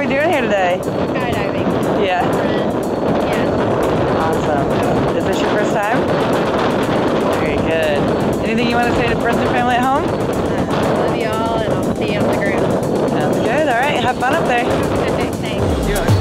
we doing here today? Skydiving. Yeah. Yeah. Awesome. Is this your first time? Very good. Anything you want to say to friends and family at home? I love you all, and I'll see you on the ground. Sounds good. All right. Have fun up there. Thanks.